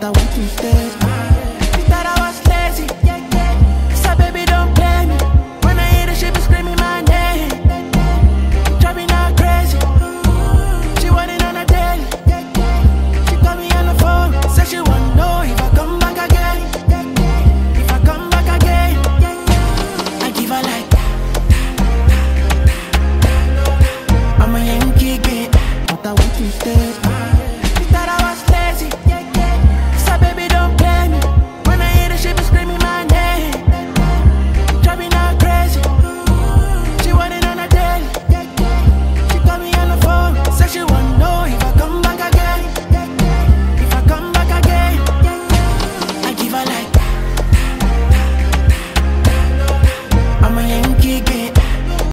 that I want to stay.